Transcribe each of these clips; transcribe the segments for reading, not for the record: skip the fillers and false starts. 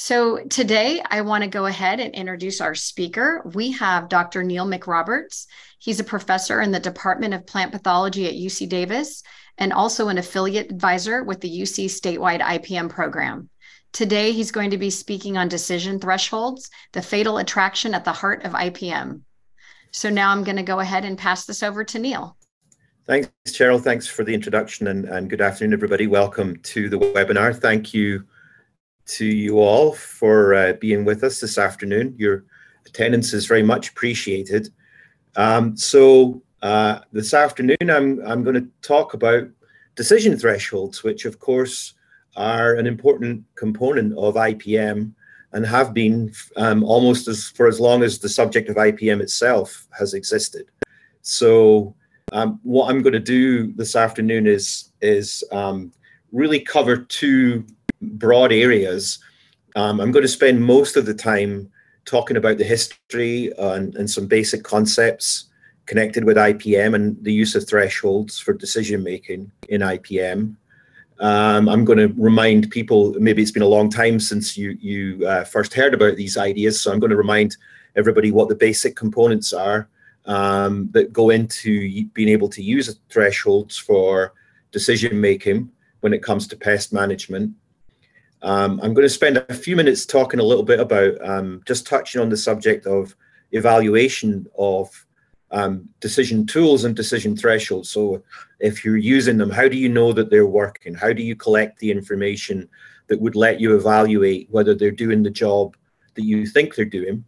So today I want to go ahead and introduce our speaker. We have Dr. Neil McRoberts. He's a professor in the Department of Plant Pathology at UC Davis and also an affiliate advisor with the UC statewide IPM program. Today, he's going to be speaking on decision thresholds, the fatal attraction at the heart of IPM. So now I'm going to go ahead and pass this over to Neil. Thanks, Cheryl. Thanks for the introduction and good afternoon, everybody. Welcome to the webinar. Thank you to you all for being with us this afternoon. Your attendance is very much appreciated. This afternoon, I'm going to talk about decision thresholds, which of course are an important component of IPM and have been almost for as long as the subject of IPM itself has existed. So what I'm going to do this afternoon is really cover two broad areas. I'm going to spend most of the time talking about the history and some basic concepts connected with IPM and the use of thresholds for decision making in IPM. I'm going to remind people, maybe it's been a long time since you first heard about these ideas, so I'm going to remind everybody what the basic components are that go into being able to use thresholds for decision making when it comes to pest management. I'm going to spend a few minutes talking a little bit about just touching on the subject of evaluation of decision tools and decision thresholds. So if you're using them, how do you know that they're working? How do you collect the information that would let you evaluate whether they're doing the job that you think they're doing?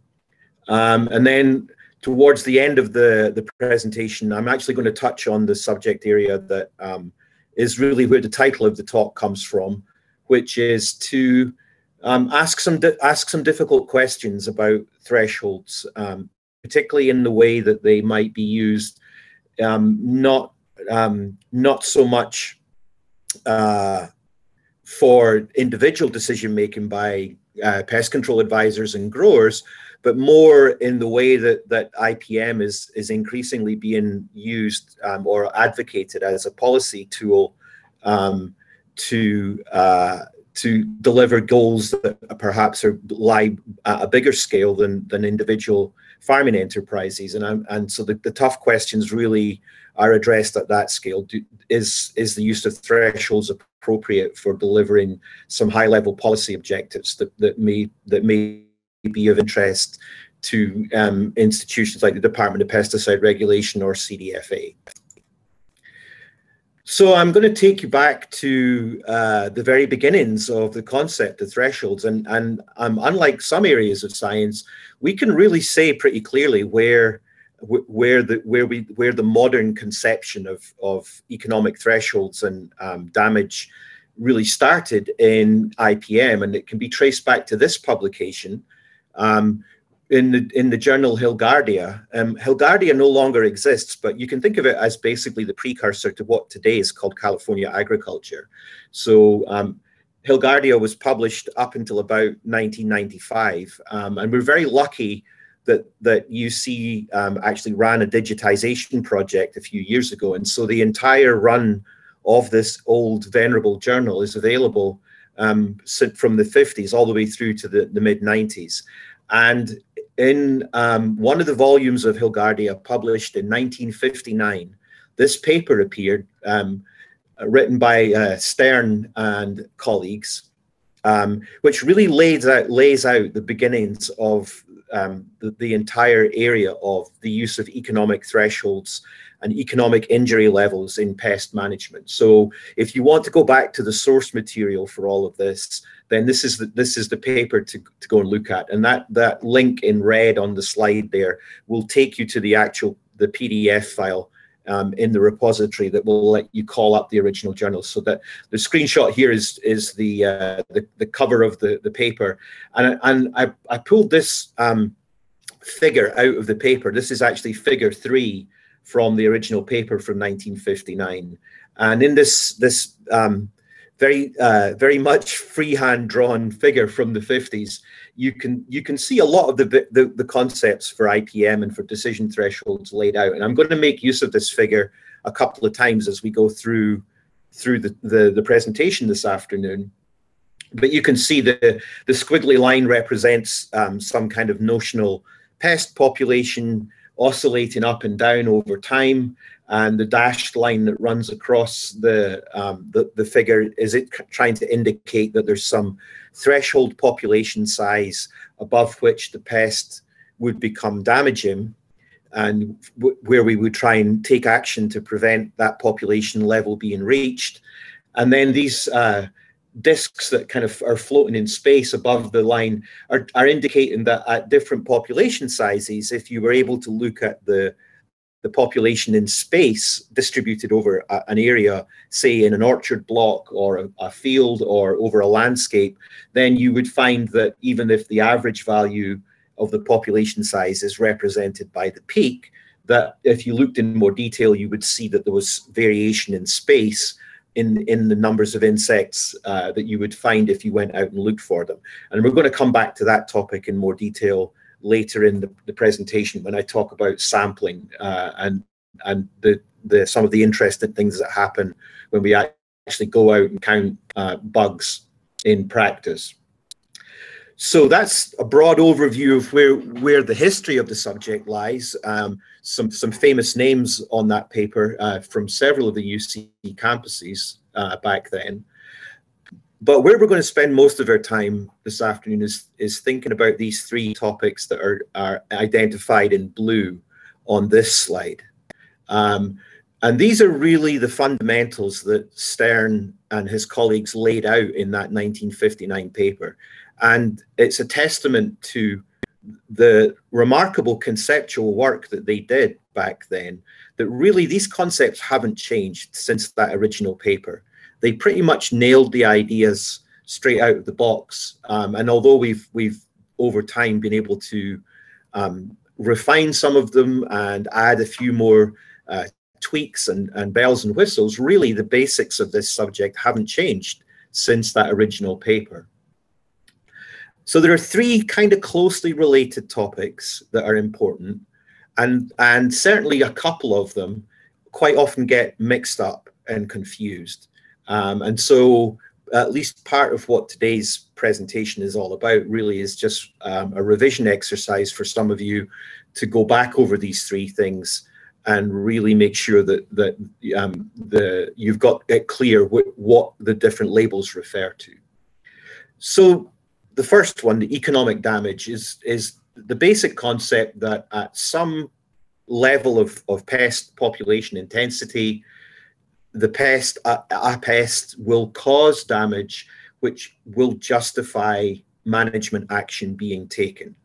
And then towards the end of the presentation, I'm actually going to touch on the subject area that is really where the title of the talk comes from, which is to ask some difficult questions about thresholds, particularly in the way that they might be used, not so much for individual decision making by pest control advisors and growers, but more in the way that IPM is increasingly being used or advocated as a policy tool to deliver goals that perhaps lie at a bigger scale than individual farming enterprises, and so the tough questions really are addressed at that scale. Is the use of thresholds appropriate for delivering some high-level policy objectives that may be of interest to institutions like the Department of Pesticide Regulation or CDFA? So I'm going to take you back to the very beginnings of the concept of thresholds, and unlike some areas of science, we can really say pretty clearly where the modern conception of economic thresholds and damage really started in IPM, and it can be traced back to this publication in the journal Hilgardia. Hilgardia no longer exists, but you can think of it as basically the precursor to what today is called California agriculture. So Hilgardia was published up until about 1995, and we're very lucky that UC actually ran a digitization project a few years ago, and so the entire run of this old venerable journal is available from the 50s all the way through to the mid-90s. And in one of the volumes of Hilgardia, published in 1959, this paper appeared, written by Stern and colleagues, which really lays out the beginnings of the entire area of the use of economic thresholds and economic injury levels in pest management. So if you want to go back to the source material for all of this, then this is the paper to go and look at. And that link in red on the slide there will take you to the PDF file in the repository that will let you call up the original journal. So that the screenshot here is the cover of the paper, and I pulled this figure out of the paper. This is actually figure 3 from the original paper from 1959, and in this very much freehand drawn figure from the 50s, you can see a lot of the concepts for IPM and for decision thresholds laid out. And I'm going to make use of this figure a couple of times as we go through the presentation this afternoon. But you can see the squiggly line represents some kind of notional pest population oscillating up and down over time, and the dashed line that runs across the figure is it trying to indicate that there's some threshold population size above which the pest would become damaging, and where we would try and take action to prevent that population level being reached. And then these discs that kind of are floating in space above the line are indicating that at different population sizes, if you were able to look at the population in space distributed over an area, say in an orchard block or a field or over a landscape, then you would find that even if the average value of the population size is represented by the peak, that if you looked in more detail, you would see that there was variation in space in the numbers of insects that you would find if you went out and looked for them. And we're going to come back to that topic in more detail later in the presentation when I talk about sampling and some of the interesting things that happen when we actually go out and count bugs in practice. So that's a broad overview of where the history of the subject lies. Some famous names on that paper from several of the UC campuses back then. But where we're going to spend most of our time this afternoon is thinking about these three topics that are identified in blue on this slide. And these are really the fundamentals that Stern and his colleagues laid out in that 1959 paper. And it's a testament to the remarkable conceptual work that they did back then, that really these concepts haven't changed since that original paper. They pretty much nailed the ideas straight out of the box. And although we've over time been able to refine some of them and add a few more tweaks and bells and whistles, really the basics of this subject haven't changed since that original paper. So there are three kind of closely related topics that are important, and certainly a couple of them quite often get mixed up and confused. And so at least part of what today's presentation is all about really is just a revision exercise for some of you to go back over these three things and really make sure that you've got it clear what the different labels refer to. So the first one, the economic damage, is the basic concept that at some level of pest population intensity, a pest will cause damage which will justify management action being taken.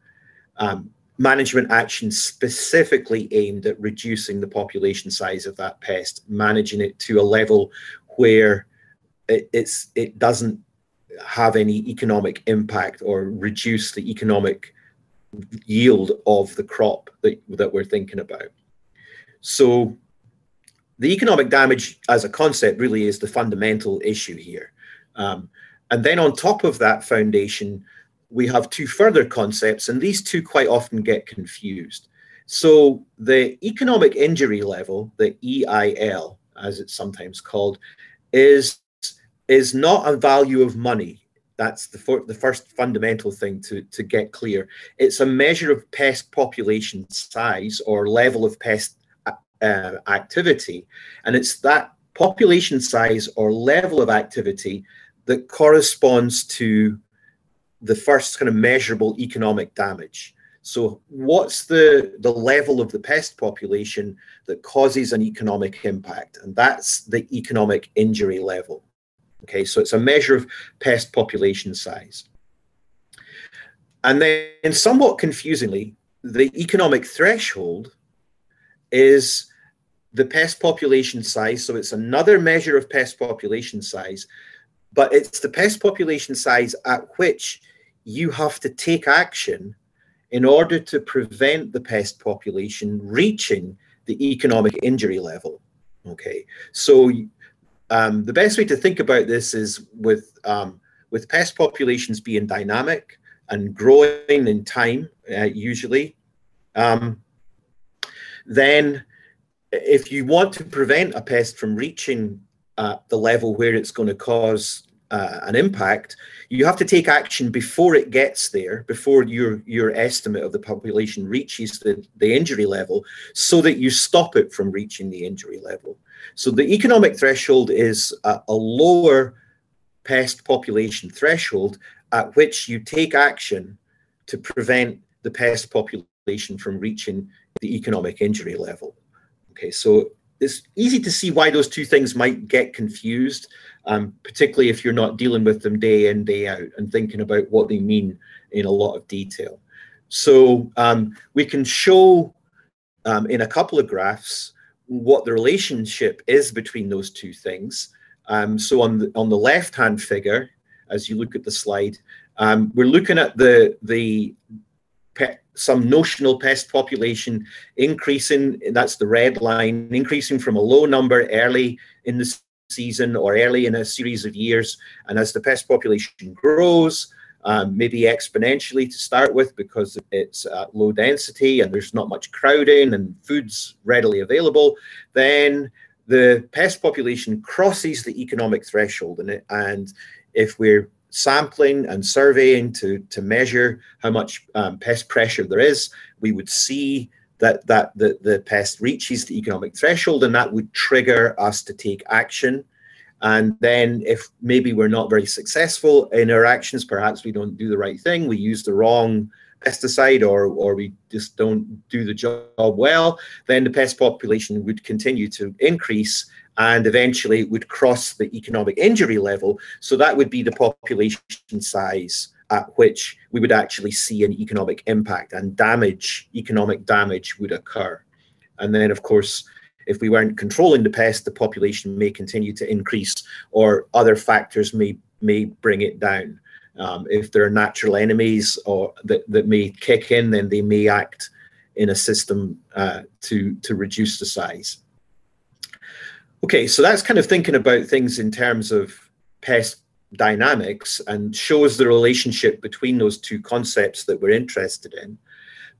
Management action specifically aimed at reducing the population size of that pest, managing it to a level where it doesn't have any economic impact or reduce the economic yield of the crop that we're thinking about. So the economic damage as a concept really is the fundamental issue here. And then on top of that foundation, we have two further concepts, and these two quite often get confused. So the economic injury level, the EIL, as it's sometimes called, is not a value of money. That's the first fundamental thing to get clear. It's a measure of pest population size or level of pest activity. And it's that population size or level of activity that corresponds to the first kind of measurable economic damage. So what's the level of the pest population that causes an economic impact? And that's the economic injury level. Okay, so it's a measure of pest population size. And then somewhat confusingly, the economic threshold is the pest population size. So it's another measure of pest population size, but it's the pest population size at which you have to take action in order to prevent the pest population reaching the economic injury level. Okay, so the best way to think about this is with pest populations being dynamic and growing in time, usually, then if you want to prevent a pest from reaching the level where it's going to cause an impact, you have to take action before it gets there, before your estimate of the population reaches the injury level, so that you stop it from reaching the injury level. So the economic threshold is a lower pest population threshold at which you take action to prevent the pest population from reaching the economic injury level. Okay, so it's easy to see why those two things might get confused, particularly if you're not dealing with them day in, day out, and thinking about what they mean in a lot of detail. So we can show in a couple of graphs what the relationship is between those two things. So on the left-hand figure, as you look at the slide, we're looking at some notional pest population increasing, that's the red line, increasing from a low number early in the season or early in a series of years. And as the pest population grows, maybe exponentially to start with because it's low density and there's not much crowding and food's readily available, then the pest population crosses the economic threshold. And if we're sampling and surveying to measure how much pest pressure there is, we would see that the pest reaches the economic threshold, and that would trigger us to take action. And then if maybe we're not very successful in our actions, perhaps we don't do the right thing, we use the wrong pesticide, or we just don't do the job well, then the pest population would continue to increase, and eventually it would cross the economic injury level. So that would be the population size at which we would actually see an economic impact and damage, economic damage would occur. And then, of course, if we weren't controlling the pest, the population may continue to increase, or other factors may bring it down. If there are natural enemies or that may kick in, then they may act in a system to reduce the size. Okay, so that's kind of thinking about things in terms of pest dynamics and shows the relationship between those two concepts that we're interested in.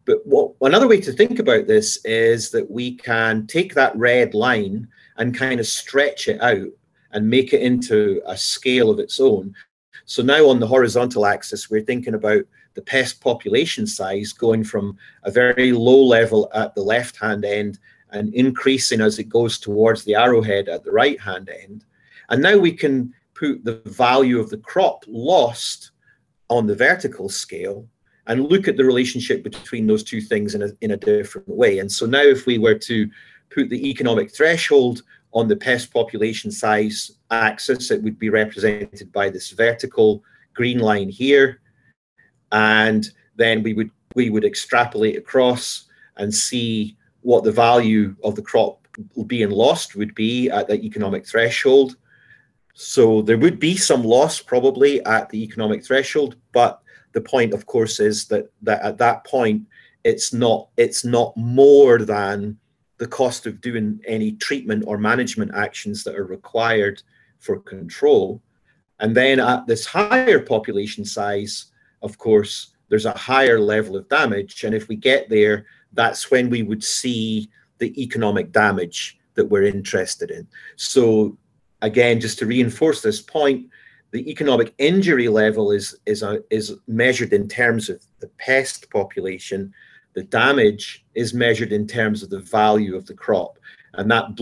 But another way to think about this is that we can take that red line and kind of stretch it out and make it into a scale of its own. So now on the horizontal axis, we're thinking about the pest population size going from a very low level at the left-hand end and increasing as it goes towards the arrowhead at the right-hand end. And now we can put the value of the crop lost on the vertical scale and look at the relationship between those two things in a different way. And so now if we were to put the economic threshold on the pest population size axis, it would be represented by this vertical green line here. And then we would extrapolate across and see what the value of the crop being lost would be at the economic threshold. So there would be some loss probably at the economic threshold, but the point, of course, is that at that point, it's not more than the cost of doing any treatment or management actions that are required for control. And then at this higher population size, of course, there's a higher level of damage. And if we get there, that's when we would see the economic damage that we're interested in. So again, just to reinforce this point, the economic injury level is measured in terms of the pest population. The damage is measured in terms of the value of the crop. And that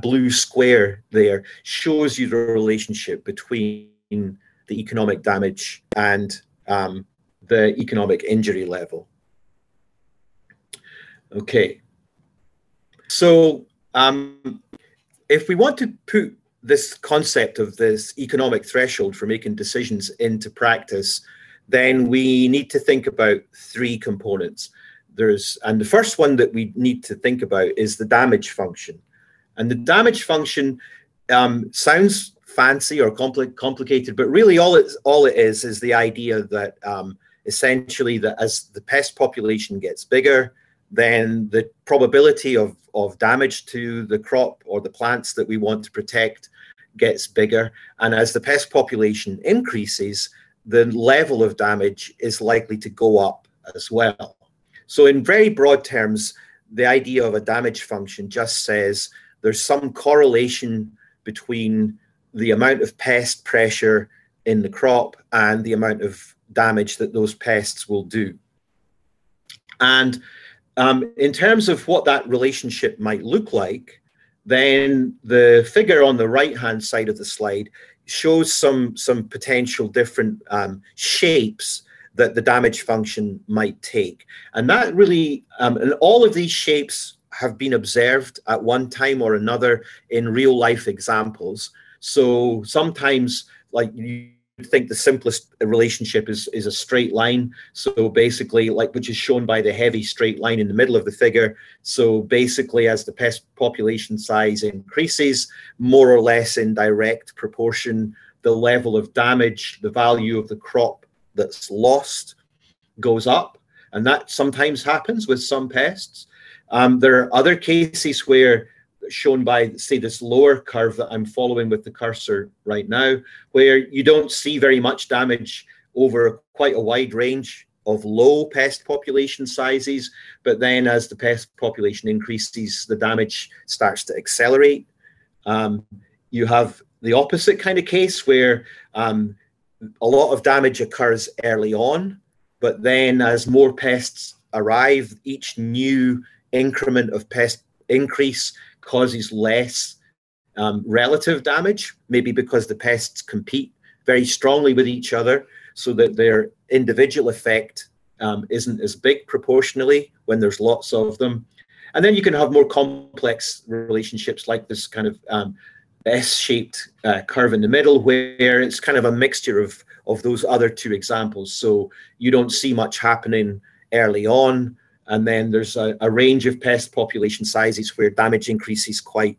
blue square there shows you the relationship between the economic damage and the economic injury level. Okay, so if we want to put this concept of this economic threshold for making decisions into practice, then we need to think about three components. And the first one that we need to think about is the damage function. And the damage function sounds fancy or complicated, but really all it is the idea that essentially that as the pest population gets bigger, then the probability of damage to the crop or the plants that we want to protect gets bigger. And as the pest population increases, the level of damage is likely to go up as well. So in very broad terms, the idea of a damage function just says there's some correlation between the amount of pest pressure in the crop and the amount of damage that those pests will do. And in terms of what that relationship might look like, then the figure on the right-hand side of the slide shows some potential different shapes that the damage function might take. And that really, and all of these shapes have been observed at one time or another in real life examples. So sometimes, like, you think the simplest relationship is a straight line. So basically, like, which is shown by the heavy straight line in the middle of the figure. So basically, as the pest population size increases, more or less in direct proportion, the level of damage, the value of the crop that's lost, goes up. And that sometimes happens with some pests. There are other cases where, shown by, say, this lower curve that I'm following with the cursor right now, where you don't see very much damage over quite a wide range of low pest population sizes, but then as the pest population increases, the damage starts to accelerate. You have the opposite kind of case where a lot of damage occurs early on, but then as more pests arrive, each new increment of pest increase causes less relative damage, maybe because the pests compete very strongly with each other, so that their individual effect isn't as big proportionally when there's lots of them. And then you can have more complex relationships like this kind of S-shaped curve in the middle, where it's kind of a mixture of those other two examples. So you don't see much happening early on, and then there's a range of pest population sizes where damage increases quite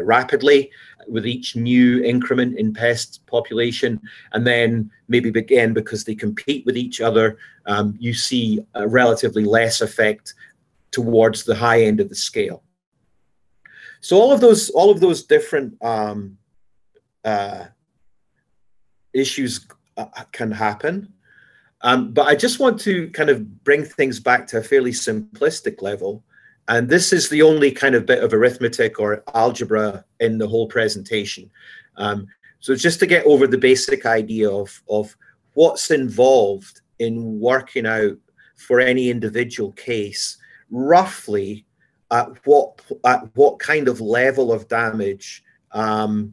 rapidly with each new increment in pest population. And then maybe again, because they compete with each other, you see a relatively less effect towards the high end of the scale. So all of those different issues can happen. But I just want to kind of bring things back to a fairly simplistic level. And this is the only kind of bit of arithmetic or algebra in the whole presentation. So just to get over the basic idea of what's involved in working out for any individual case, roughly at what kind of level of damage you're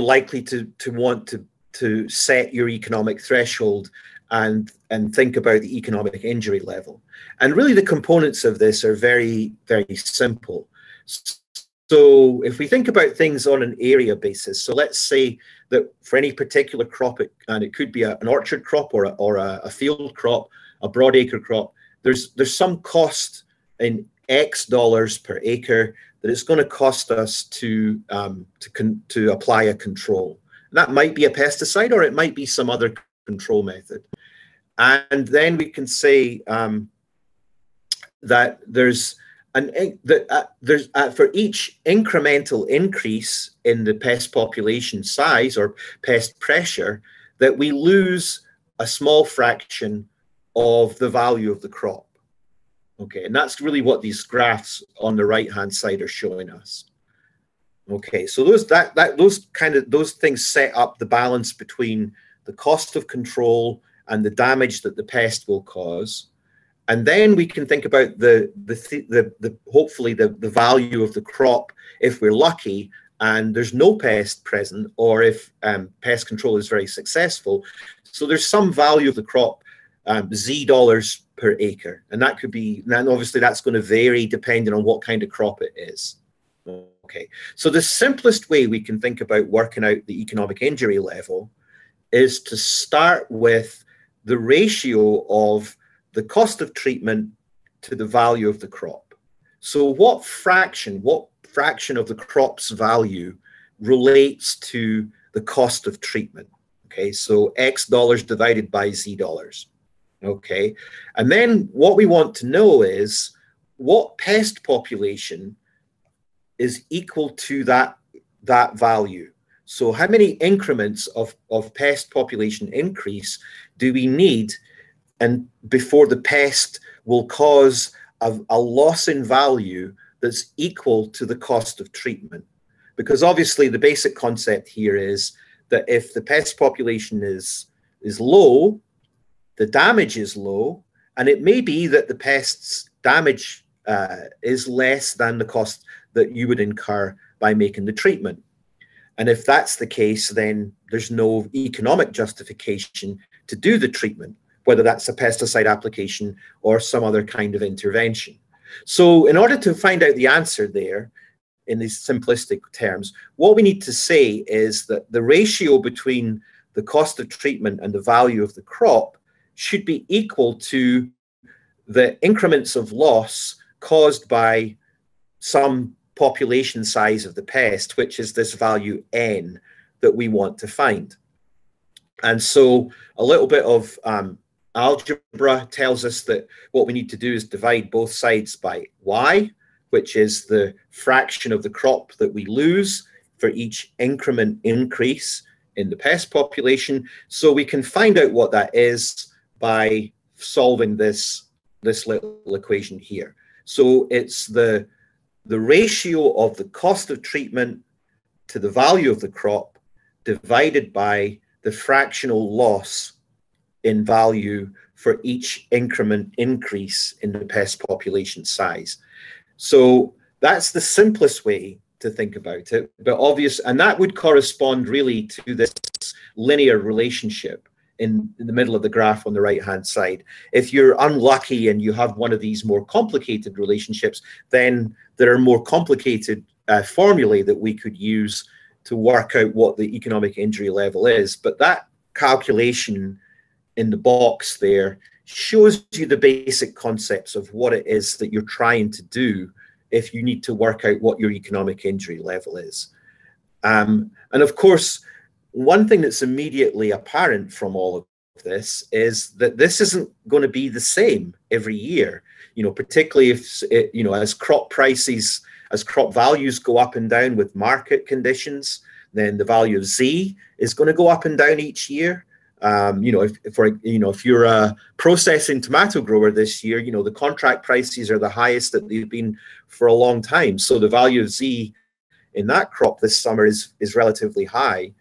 likely to want to set your economic threshold and think about the economic injury level. And really the components of this are very, very simple. So if we think about things on an area basis, so let's say that for any particular crop, and it could be an orchard crop or a field crop, a broad acre crop, there's some cost in X dollars per acre that it's going to cost us to apply a control. That might be a pesticide, or it might be some other control method. And then we can say that for each incremental increase in the pest population size or pest pressure, that we lose a small fraction of the value of the crop. Okay, and that's really what these graphs on the right-hand side are showing us. Okay, so those things set up the balance between the cost of control and the damage that the pest will cause, and then we can think about hopefully the value of the crop if we're lucky and there's no pest present, or if pest control is very successful. So there's some value of the crop, Z dollars per acre, and that could be, and obviously that's going to vary depending on what kind of crop it is. Okay, so the simplest way we can think about working out the economic injury level is to start with the ratio of the cost of treatment to the value of the crop. So what fraction of the crop's value relates to the cost of treatment? Okay, so X dollars divided by Z dollars. Okay, and then what we want to know is what pest population is equal to that value. So how many increments of pest population increase do we need and before the pest will cause a loss in value that's equal to the cost of treatment? Because obviously the basic concept here is that if the pest population is low, the damage is low, and it may be that the pest's damage is less than the cost that you would incur by making the treatment. And if that's the case, then there's no economic justification to do the treatment, whether that's a pesticide application or some other kind of intervention. So in order to find out the answer there, in these simplistic terms, what we need to say is that the ratio between the cost of treatment and the value of the crop should be equal to the increments of loss caused by some population size of the pest, which is this value N that we want to find. And so a little bit of algebra tells us that what we need to do is divide both sides by Y, which is the fraction of the crop that we lose for each increment increase in the pest population. So we can find out what that is by solving this little equation here. So it's the ratio of the cost of treatment to the value of the crop divided by the fractional loss in value for each increment increase in the pest population size. So that's the simplest way to think about it, but obvious, and that would correspond really to this linear relationship in the middle of the graph on the right-hand side. If you're unlucky and you have one of these more complicated relationships, then there are more complicated formulae that we could use to work out what the economic injury level is. But that calculation in the box there shows you the basic concepts of what it is that you're trying to do if you need to work out what your economic injury level is. And of course, one thing that's immediately apparent from all of this is that this isn't going to be the same every year, you know, particularly if, you know, as crop prices, as crop values go up and down with market conditions, then the value of Z is going to go up and down each year. You know, if you're a processing tomato grower this year, you know, the contract prices are the highest that they've been for a long time. So the value of Z in that crop this summer is relatively high.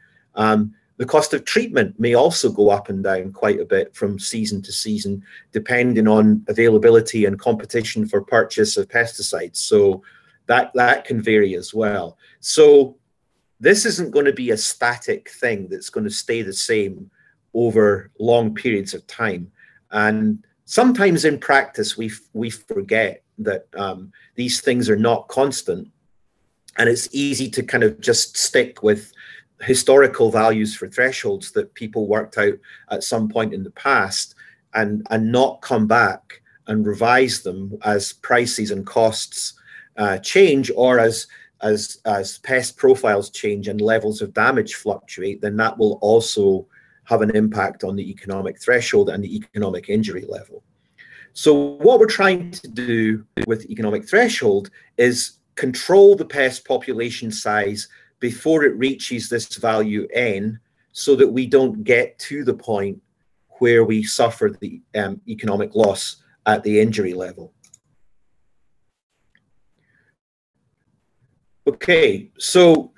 The cost of treatment may also go up and down quite a bit from season to season, depending on availability and competition for purchase of pesticides. So that can vary as well. So this isn't going to be a static thing that's going to stay the same over long periods of time. And sometimes in practice, we forget that these things are not constant, and it's easy to kind of just stick with historical values for thresholds that people worked out at some point in the past and not come back and revise them as prices and costs change, or as pest profiles change and levels of damage fluctuate, then that will also have an impact on the economic threshold and the economic injury level. So what we're trying to do with economic threshold is control the pest population size before it reaches this value N, so that we don't get to the point where we suffer the economic loss at the injury level. Okay, so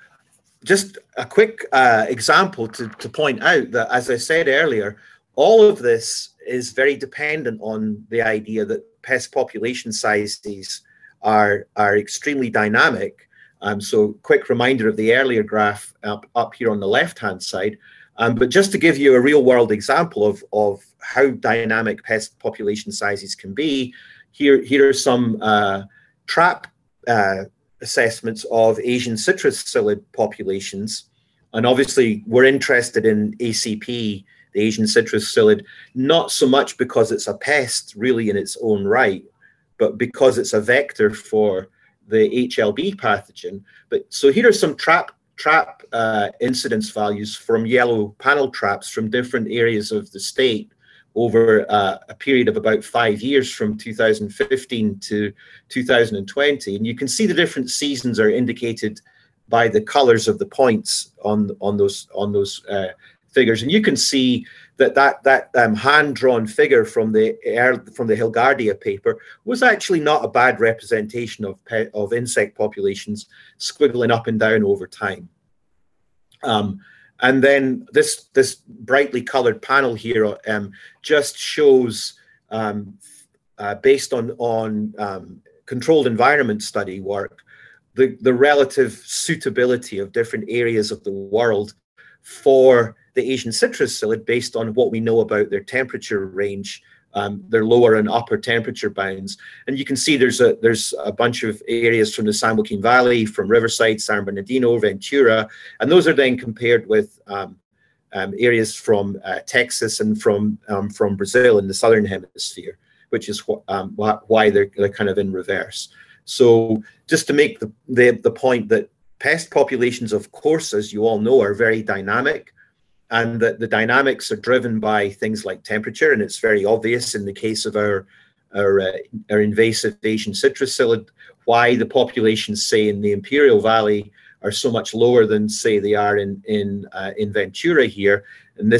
just a quick example to point out that, as I said earlier, all of this is very dependent on the idea that pest population sizes are extremely dynamic. So quick reminder of the earlier graph up here on the left-hand side. But just to give you a real-world example of how dynamic pest population sizes can be, here are some trap assessments of Asian citrus psyllid populations. And obviously we're interested in ACP, the Asian citrus psyllid, not so much because it's a pest really in its own right, but because it's a vector for the HLB pathogen. But so here are some trap incidence values from yellow panel traps from different areas of the state over a period of about 5 years from 2015 to 2020. And you can see the different seasons are indicated by the colors of the points on those figures, and you can see that that hand-drawn figure from the Hilgardia paper was actually not a bad representation of insect populations squiggling up and down over time. And then this brightly coloured panel here just shows, based on controlled environment study work, the relative suitability of different areas of the world for the Asian citrus psyllid based on what we know about their temperature range, their lower and upper temperature bounds. And you can see there's a bunch of areas from the San Joaquin Valley, from Riverside, San Bernardino, Ventura, and those are then compared with areas from Texas and from Brazil in the southern hemisphere, which is why they're kind of in reverse. So just to make the point that pest populations, of course, as you all know, are very dynamic, and that the dynamics are driven by things like temperature, and it's very obvious in the case of our invasive Asian citrus psyllid why the populations, say, in the Imperial Valley are so much lower than, say, they are in Ventura here. And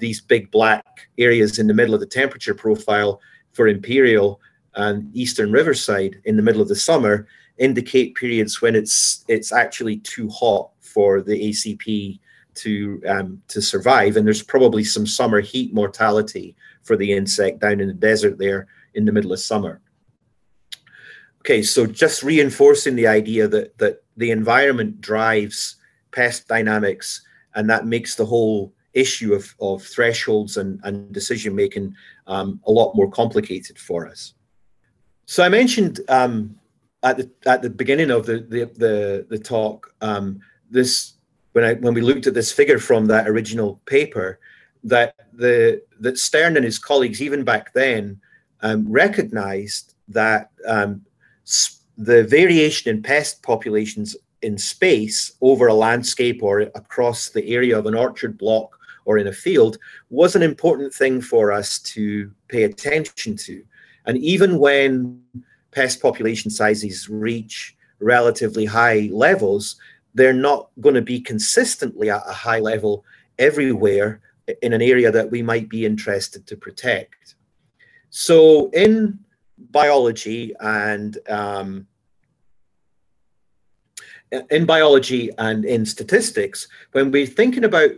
these big black areas in the middle of the temperature profile for Imperial and Eastern Riverside in the middle of the summer indicate periods when it's actually too hot for the ACP to survive, and there's probably some summer heat mortality for the insect down in the desert there in the middle of summer. Okay, so just reinforcing the idea that the environment drives pest dynamics, and that makes the whole issue of thresholds and decision making a lot more complicated for us. So I mentioned at the beginning of the talk, when we looked at this figure from that original paper, that Stern and his colleagues, even back then, recognized that the variation in pest populations in space over a landscape or across the area of an orchard block or in a field was an important thing for us to pay attention to. And even when pest population sizes reach relatively high levels, they're not going to be consistently at a high level everywhere in an area that we might be interested to protect. So in biology and in statistics, when we're thinking about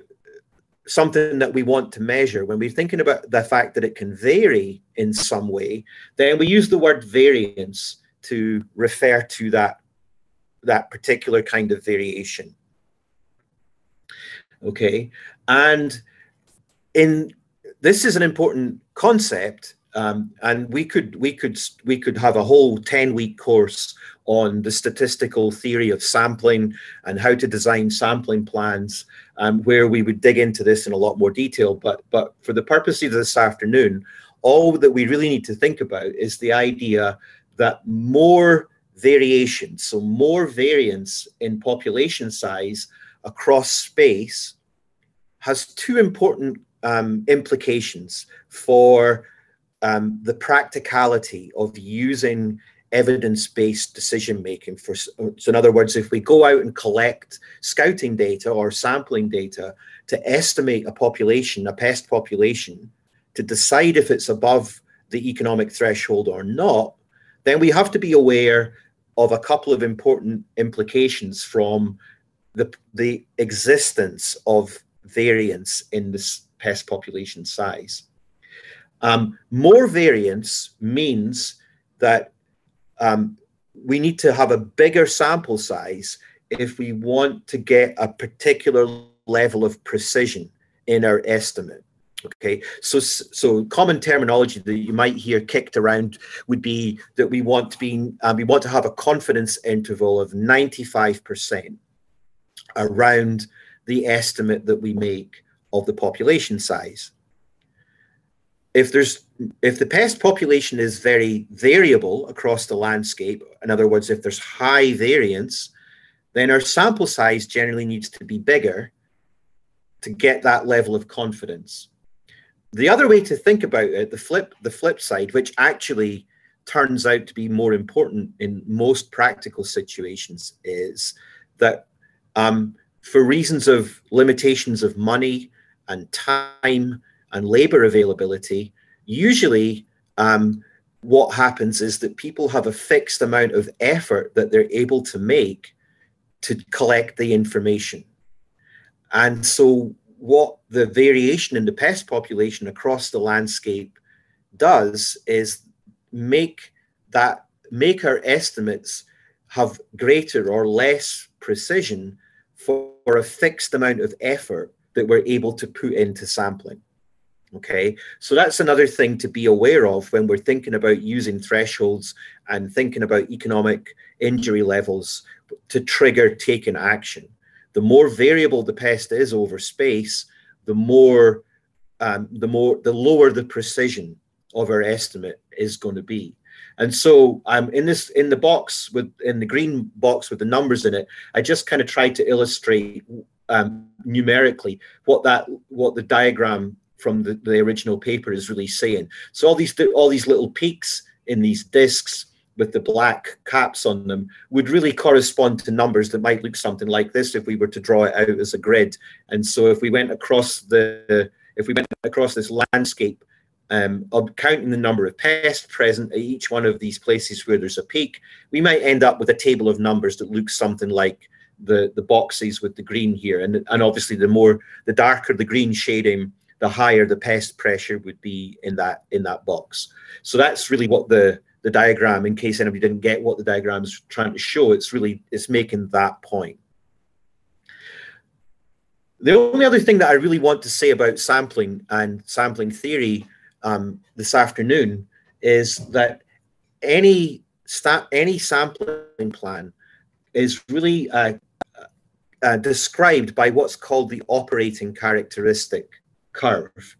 something that we want to measure, when we're thinking about the fact that it can vary in some way, then we use the word variance to refer to that particular kind of variation. Okay, and this is an important concept, and we could have a whole 10-week course on the statistical theory of sampling and how to design sampling plans, where we would dig into this in a lot more detail. But for the purposes of this afternoon, all that we really need to think about is the idea that more variation, so more variance in population size across space, has two important implications for the practicality of using evidence-based decision-making. So in other words, if we go out and collect scouting data or sampling data to estimate a population, a pest population, to decide if it's above the economic threshold or not, then we have to be aware of a couple of important implications from the existence of variance in this pest population size. More variance means that we need to have a bigger sample size if we want to get a particular level of precision in our estimate. Okay, so common terminology that you might hear kicked around would be that we want to have a confidence interval of 95% around the estimate that we make of the population size. If the pest population is very variable across the landscape, in other words, if there's high variance, then our sample size generally needs to be bigger to get that level of confidence. The other way to think about it, the flip side, which actually turns out to be more important in most practical situations, is that for reasons of limitations of money and time and labor availability, usually what happens is that people have a fixed amount of effort that they're able to make to collect the information. And so what the variation in the pest population across the landscape does is make our estimates have greater or less precision for a fixed amount of effort that we're able to put into sampling. Okay, so that's another thing to be aware of when we're thinking about using thresholds and thinking about economic injury levels to trigger taken action. The more variable the pest is over space, the lower the precision of our estimate is going to be. And so in the box in the green box with the numbers in it, I just kind of tried to illustrate numerically what the diagram from the original paper is really saying. So all these little peaks in these discs with the black caps on them would really correspond to numbers that might look something like this if we were to draw it out as a grid. And so if we went across this landscape, counting the number of pests present at each one of these places where there's a peak, we might end up with a table of numbers that looks something like the boxes with the green here. And obviously the darker the green shading, the higher the pest pressure would be in that box. So that's really what the diagram, in case anybody didn't get what the diagram is trying to show, it's making that point. The only other thing that I really want to say about sampling and sampling theory this afternoon is that any sampling plan is really described by what's called the operating characteristic curve.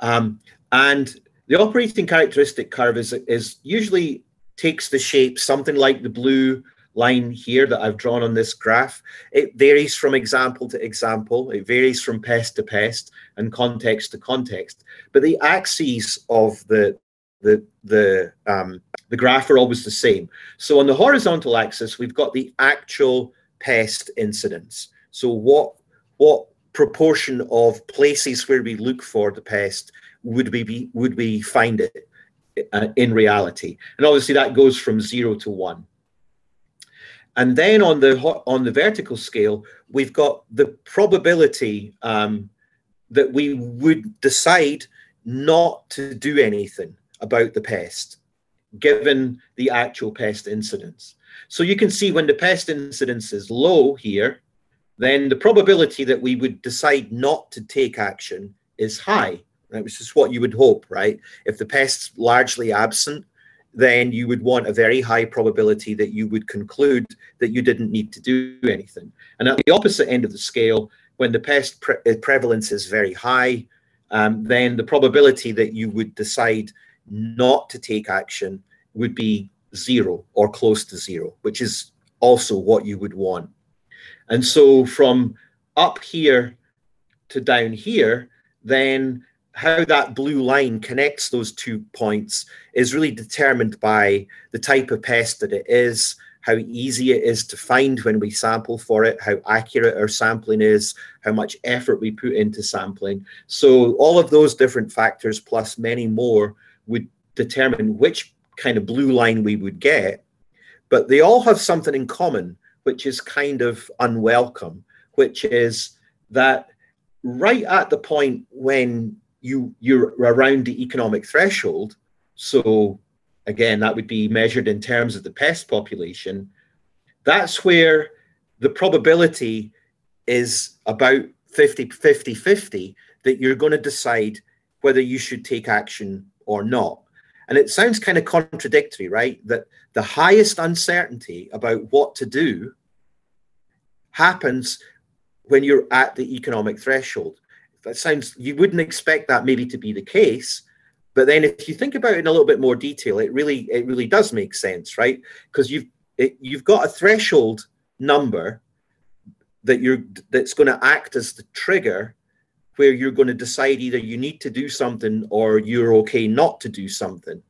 And the operating characteristic curve is usually takes the shape something like the blue line here that I've drawn on this graph. It varies from example to example. It varies from pest to pest and context to context. But the axes of the graph are always the same. So on the horizontal axis, we've got the actual pest incidence. So what proportion of places where we look for the pest would we find it in reality? And obviously that goes from 0 to 1. And then on the vertical scale, we've got the probability that we would decide not to do anything about the pest, given the actual pest incidence. So you can see when the pest incidence is low here, then the probability that we would decide not to take action is high, right? Which is what you would hope, right? If the pest's largely absent, then you would want a very high probability that you would conclude that you didn't need to do anything. And at the opposite end of the scale, when the pest prevalence is very high, then the probability that you would decide not to take action would be 0 or close to 0, which is also what you would want. And so from up here to down here, then how that blue line connects those two points is really determined by the type of pest that it is, how easy it is to find when we sample for it, how accurate our sampling is, how much effort we put into sampling. So all of those different factors plus many more would determine which kind of blue line we would get, but they all have something in common, which is kind of unwelcome, which is that right at the point when you're around the economic threshold, so again, that would be measured in terms of the pest population, that's where the probability is about 50-50 that you're going to decide whether you should take action or not. And it sounds kind of contradictory, right? That the highest uncertainty about what to do happens when you're at the economic threshold. That sounds, you wouldn't expect that maybe to be the case, but then if you think about it in a little bit more detail, it really does make sense, right? Because you've got a threshold number that's going to act as the trigger where you're going to decide either you need to do something or you're okay not to do something.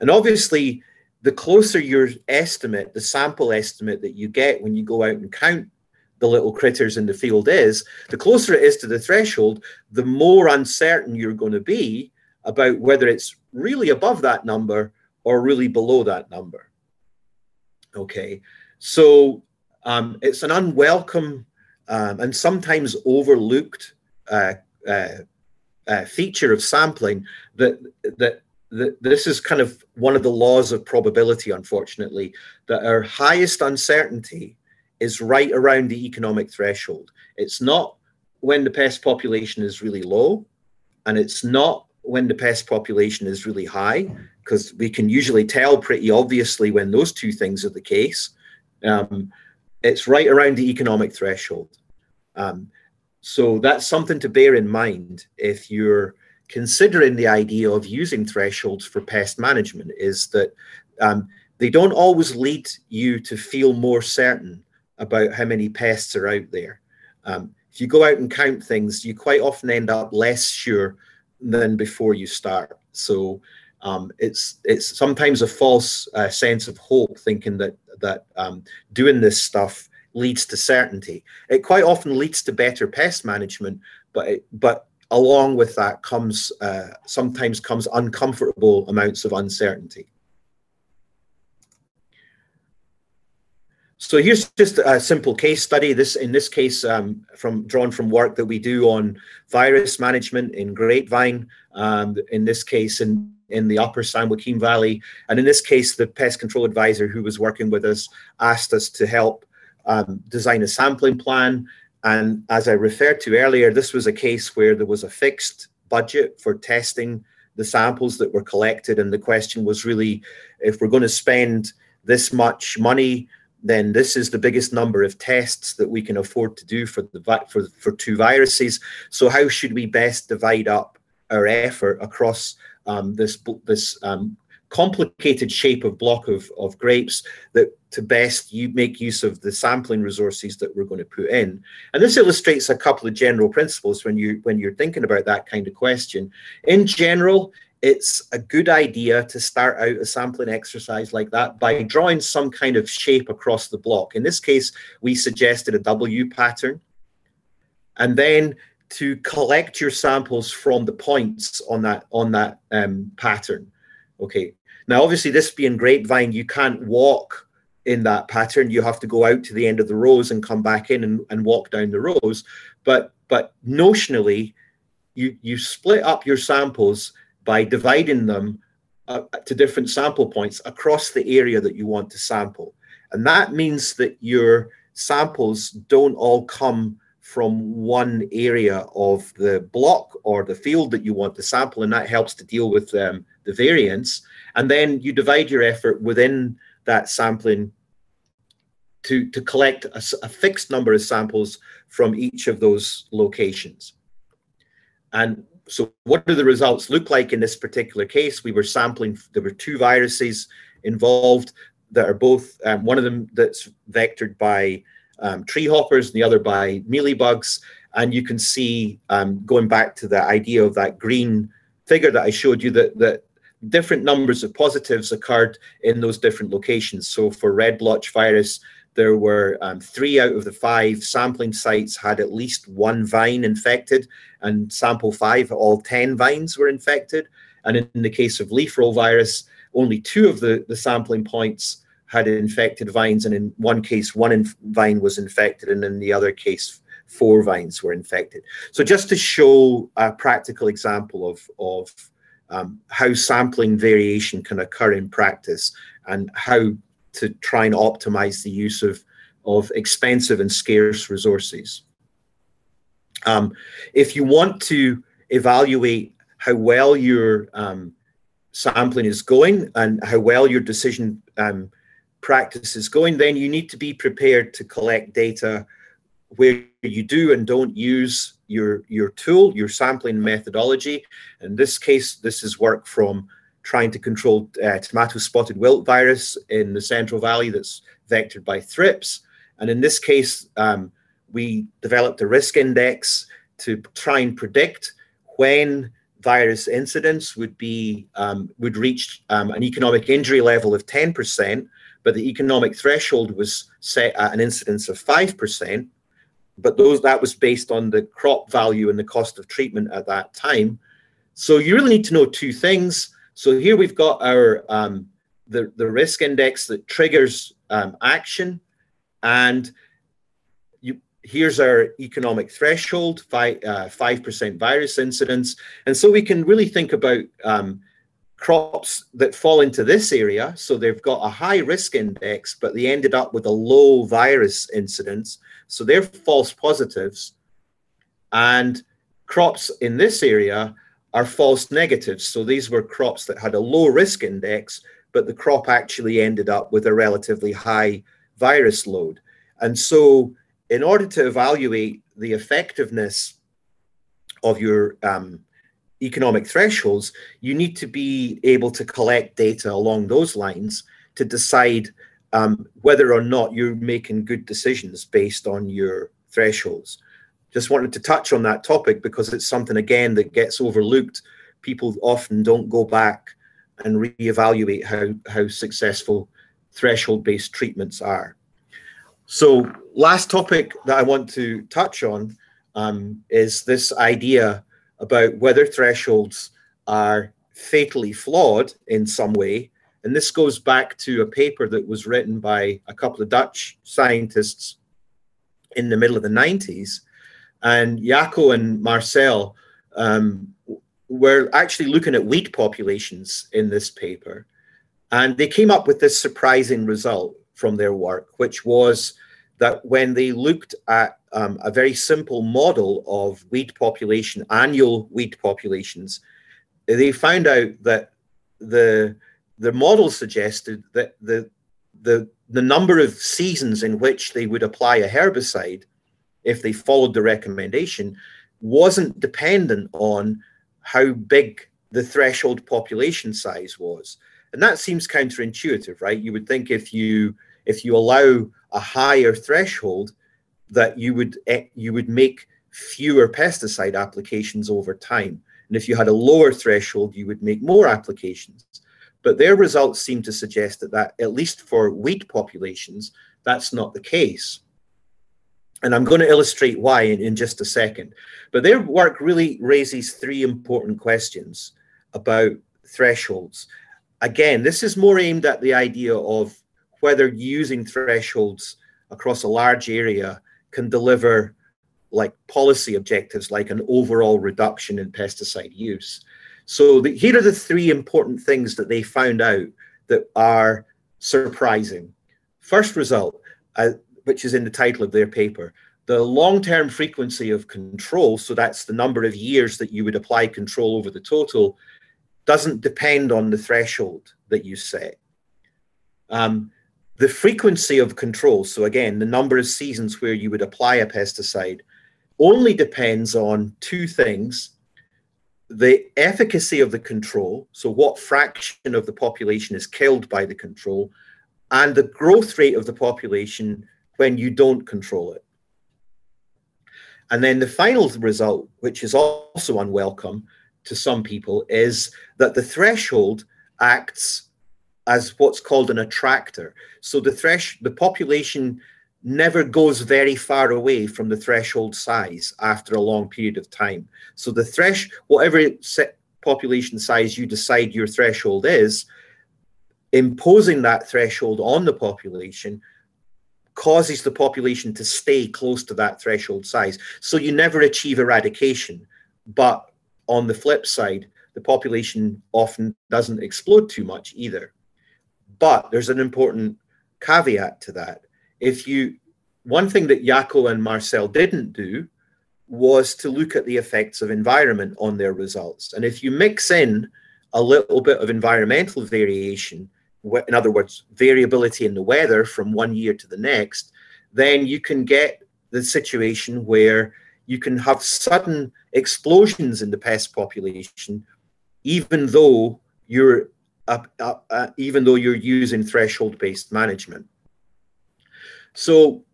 And obviously, the closer your estimate, the sample estimate that you get when you go out and count the little critters in the field is, the closer it is to the threshold, the more uncertain you're going to be about whether it's really above that number or really below that number. Okay, so it's an unwelcome and sometimes overlooked feature of sampling that this is kind of one of the laws of probability, unfortunately, that our highest uncertainty is right around the economic threshold. It's not when the pest population is really low, and it's not when the pest population is really high, because we can usually tell pretty obviously when those two things are the case. It's right around the economic threshold. So that's something to bear in mind if you're considering the idea of using thresholds for pest management, is that they don't always lead you to feel more certain about how many pests are out there. If you go out and count things, you quite often end up less sure than before you start. So it's sometimes a false sense of hope, thinking that doing this stuff leads to certainty. It quite often leads to better pest management, but along with that comes sometimes uncomfortable amounts of uncertainty. So here's just a simple case study. In this case, drawn from work that we do on virus management in grapevine. In this case, in the upper San Joaquin Valley, and in this case, the pest control advisor who was working with us asked us to help design a sampling plan. And as I referred to earlier, this was a case where there was a fixed budget for testing the samples that were collected, and the question was really, if we're going to spend this much money, then this is the biggest number of tests that we can afford to do for two viruses. So how should we best divide up our effort across this complicated shape of block of grapes that to best you make use of the sampling resources that we're going to put in? And this illustrates a couple of general principles when you're thinking about that kind of question. In general, it's a good idea to start out a sampling exercise like that by drawing some kind of shape across the block. In this case, we suggested a W pattern, and then to collect your samples from the points on that pattern. Okay. Now, obviously, this being grapevine, you can't walk in that pattern. You have to go out to the end of the rows and come back in and walk down the rows. But notionally, you split up your samples by dividing them to different sample points across the area that you want to sample. And that means that your samples don't all come from one area of the block or the field that you want to sample, and that helps to deal with the variance. And then you divide your effort within that sampling to collect a fixed number of samples from each of those locations. And so what do the results look like in this particular case? We were sampling, there were two viruses involved that are both, one of them that's vectored by tree hoppers and the other by mealybugs. And you can see, going back to the idea of that green figure that I showed you, that different numbers of positives occurred in those different locations. So for red blotch virus, there were 3 out of the 5 sampling sites had at least one vine infected, and sample 5, all 10 vines were infected. And in the case of leaf roll virus, only 2 of the sampling points had infected vines. And in one case, one vine was infected, and in the other case, 4 vines were infected. So just to show a practical example of how sampling variation can occur in practice, and how to try and optimize the use of expensive and scarce resources. If you want to evaluate how well your sampling is going and how well your decision practice is going, then you need to be prepared to collect data where you do and don't use your tool, your sampling methodology. In this case, this is work from trying to control tomato spotted wilt virus in the Central Valley that's vectored by thrips. And in this case, we developed a risk index to try and predict when virus incidence would reach an economic injury level of 10%, but the economic threshold was set at an incidence of 5%. but that was based on the crop value and the cost of treatment at that time. So you really need to know two things. So here we've got our the risk index that triggers action, and here's our economic threshold, 5% virus incidence. And so we can really think about crops that fall into this area. So they've got a high risk index, but they ended up with a low virus incidence. So they're false positives. And crops in this area are false negatives. So these were crops that had a low risk index, but the crop actually ended up with a relatively high virus load. And so in order to evaluate the effectiveness of your economic thresholds, you need to be able to collect data along those lines to decide whether or not you're making good decisions based on your thresholds. Just wanted to touch on that topic because it's something, again, that gets overlooked. People often don't go back and reevaluate how successful threshold-based treatments are. So last topic that I want to touch on is this idea about whether thresholds are fatally flawed in some way. And this goes back to a paper that was written by a couple of Dutch scientists in the middle of the 90s. And Jaco and Marcel were actually looking at wheat populations in this paper. And they came up with this surprising result from their work, which was that when they looked at a very simple model of wheat population, annual wheat populations, they found out that the model suggested that the number of seasons in which they would apply a herbicide, if they followed the recommendation, wasn't dependent on how big the threshold population size was. And that seems counterintuitive, right? You would think if you allow a higher threshold, that you would make fewer pesticide applications over time. And if you had a lower threshold, you would make more applications. But their results seem to suggest that at least for wheat populations, that's not the case. And I'm going to illustrate why in just a second. But their work really raises three important questions about thresholds. Again, this is more aimed at the idea of whether using thresholds across a large area can deliver like policy objectives, like an overall reduction in pesticide use. So here are the three important things that they found out that are surprising. First result, which is in the title of their paper, the long-term frequency of control, so that's the number of years that you would apply control over the total, doesn't depend on the threshold that you set. The frequency of control, so again, the number of seasons where you would apply a pesticide, only depends on two things: the efficacy of the control, so what fraction of the population is killed by the control, and the growth rate of the population when you don't control it. And then the final result, which is also unwelcome to some people, is that the threshold acts as what's called an attractor. So the population never goes very far away from the threshold size after a long period of time. So the whatever set population size you decide your threshold is, imposing that threshold on the population causes the population to stay close to that threshold size. So you never achieve eradication. But on the flip side, the population often doesn't explode too much either. But there's an important caveat to that. One thing that Jaco and Marcel didn't do was to look at the effects of environment on their results. And if you mix in a little bit of environmental variation, in other words, variability in the weather from one year to the next, then you can get the situation where you can have sudden explosions in the pest population, even though you're using threshold-based management. So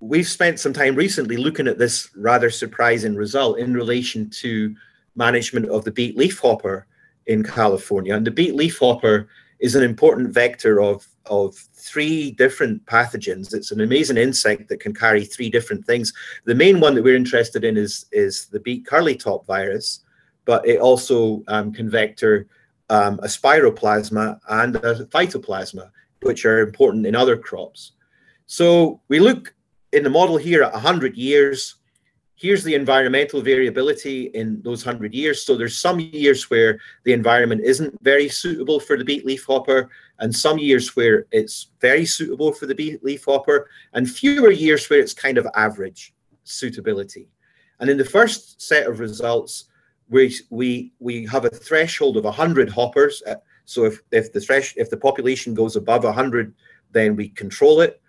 we've spent some time recently looking at this rather surprising result in relation to management of the beet leafhopper in California. And the beet leafhopper is an important vector of three different pathogens. It's an amazing insect that can carry three different things. The main one that we're interested in is the beet curly-top virus, but it also can vector a spiroplasma and a phytoplasma, which are important in other crops. So we look in the model here at 100 years. Here's the environmental variability in those 100 years. So there's some years where the environment isn't very suitable for the beet leafhopper, and some years where it's very suitable for the beet leafhopper, and fewer years where it's kind of average suitability. And in the first set of results, we have a threshold of 100 hoppers. So if the population goes above 100, then we control it.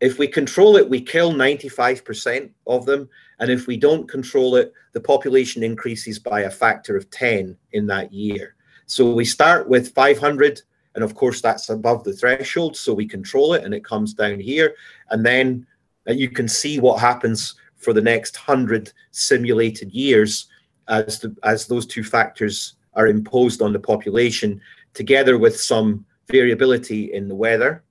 If we control it, we kill 95% of them. And if we don't control it, the population increases by a factor of 10 in that year. So we start with 500, and of course that's above the threshold, so we control it and it comes down here. And then you can see what happens for the next 100 simulated years as those two factors are imposed on the population, together with some variability in the weather.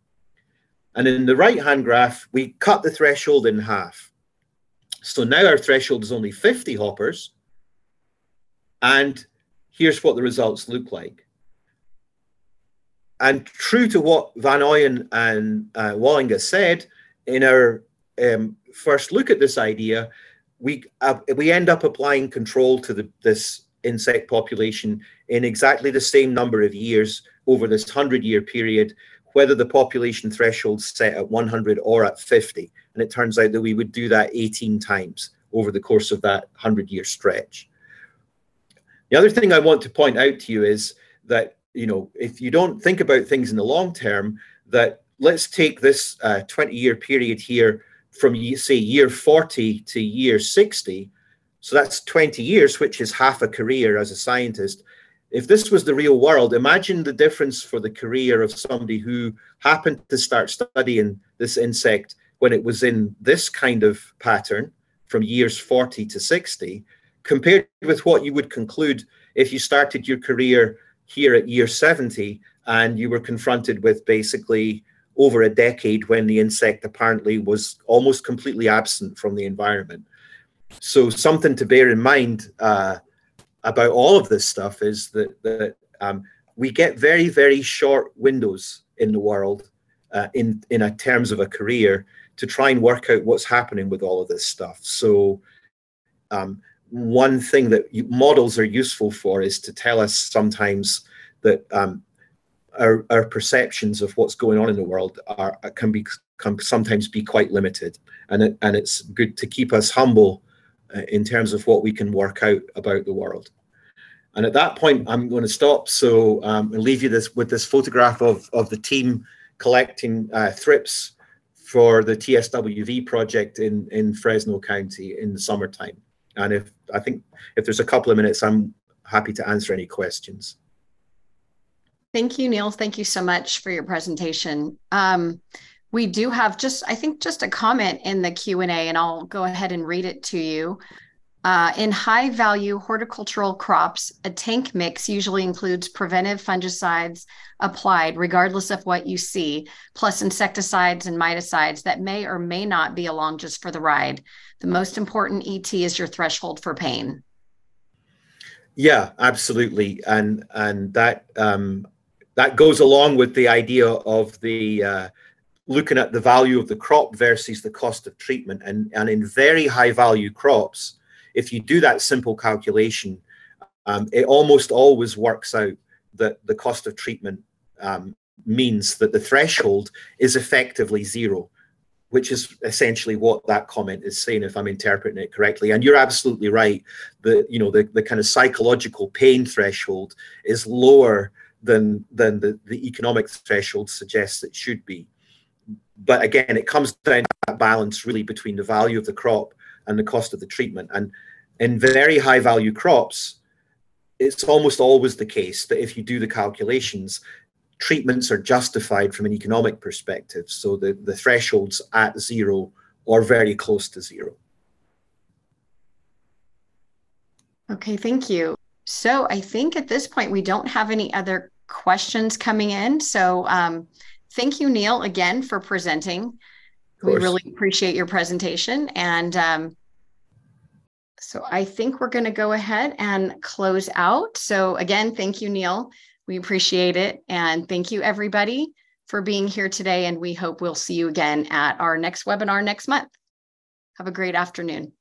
And in the right-hand graph, we cut the threshold in half. So now our threshold is only 50 hoppers. And here's what the results look like. And true to what Van Oyen and Wallinga said, in our first look at this idea, we end up applying control to this insect population in exactly the same number of years over this 100-year period, whether the population threshold's set at 100 or at 50. And it turns out that we would do that 18 times over the course of that 100-year stretch. The other thing I want to point out to you is that, you know, if you don't think about things in the long term, that let's take this 20-year period here from, say, year 40 to year 60. So that's 20 years, which is half a career as a scientist. If this was the real world, imagine the difference for the career of somebody who happened to start studying this insect when it was in this kind of pattern from years 40 to 60, compared with what you would conclude if you started your career here at year 70 and you were confronted with basically over a decade when the insect apparently was almost completely absent from the environment. So something to bear in mind about all of this stuff is that we get very, very short windows in the world in terms of a career to try and work out what's happening with all of this stuff. So one thing that models are useful for is to tell us sometimes that our perceptions of what's going on in the world can sometimes be quite limited. And it's good to keep us humble in terms of what we can work out about the world. And at that point, I'm going to stop. So I'll leave you with this photograph of the team collecting thrips for the TSWV project in Fresno County in the summertime. And I think if there's a couple of minutes, I'm happy to answer any questions. Thank you, Neil. Thank you so much for your presentation. We do have just a comment in the Q&A, and I'll go ahead and read it to you. In high-value horticultural crops, a tank mix usually includes preventive fungicides applied regardless of what you see, plus insecticides and miticides that may or may not be along just for the ride. The most important ET is your threshold for pain. Yeah, absolutely, and that goes along with the idea of the looking at the value of the crop versus the cost of treatment. And in very high value crops, if you do that simple calculation, it almost always works out that the cost of treatment means that the threshold is effectively zero, which is essentially what that comment is saying, if I'm interpreting it correctly. And you're absolutely right that, you know, the kind of psychological pain threshold is lower than the economic threshold suggests it should be. But again, it comes down to that balance really between the value of the crop and the cost of the treatment. And in very high value crops, it's almost always the case that if you do the calculations, treatments are justified from an economic perspective. So the threshold's at zero or very close to zero. Okay, thank you. So I think at this point, we don't have any other questions coming in. So thank you, Neil, again for presenting. We really appreciate your presentation. And so I think we're going to go ahead and close out. So again, thank you, Neil. We appreciate it. And thank you, everybody, for being here today. And we hope we'll see you again at our next webinar next month. Have a great afternoon.